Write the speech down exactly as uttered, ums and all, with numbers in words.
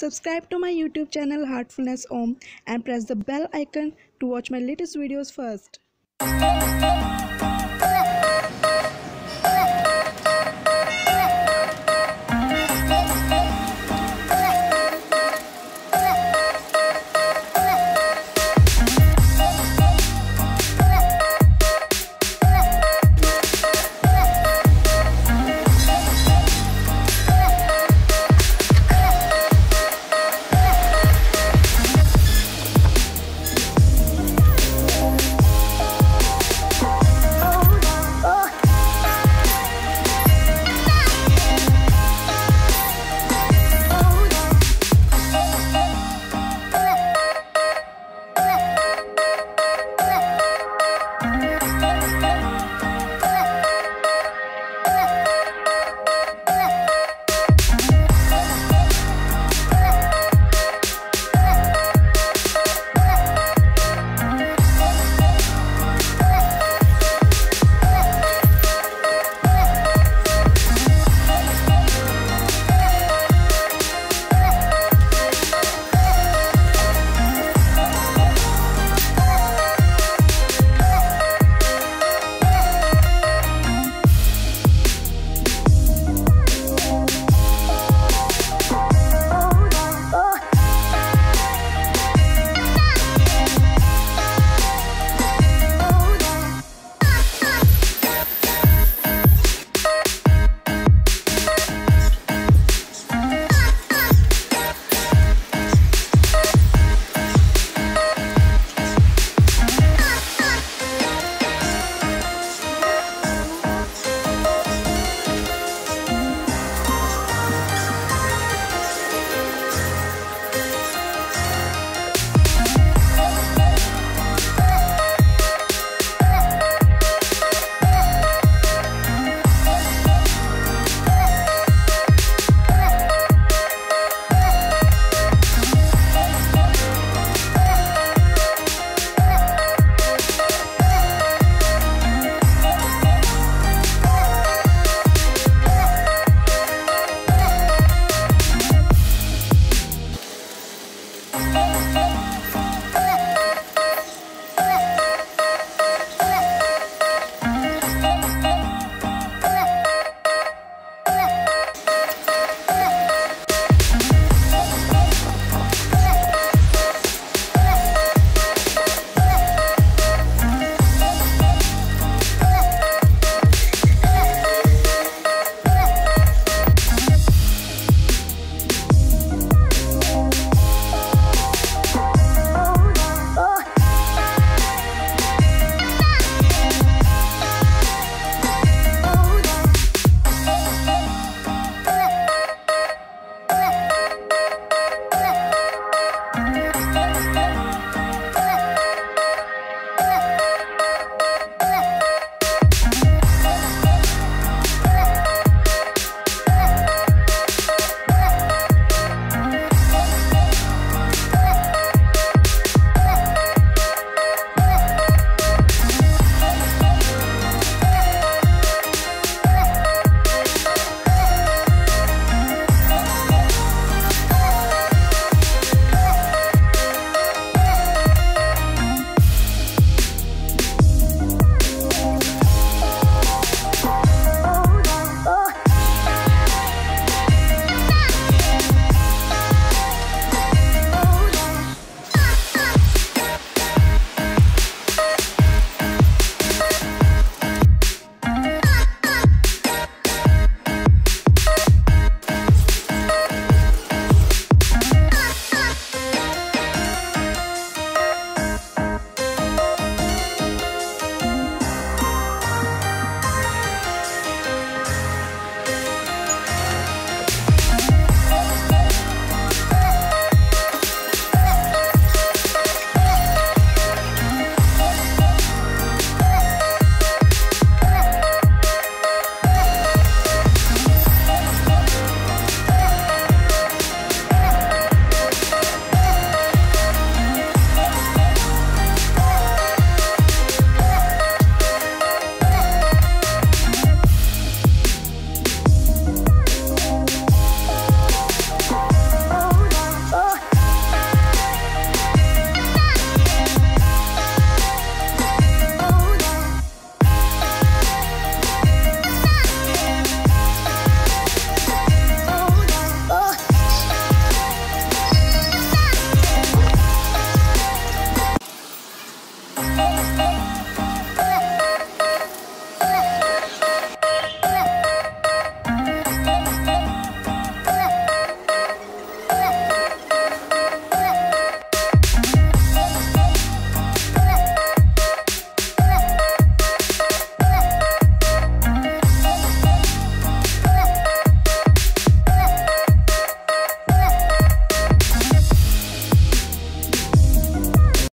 Subscribe to my YouTube channel Heartfulness Om and press the bell icon to watch my latest videos first.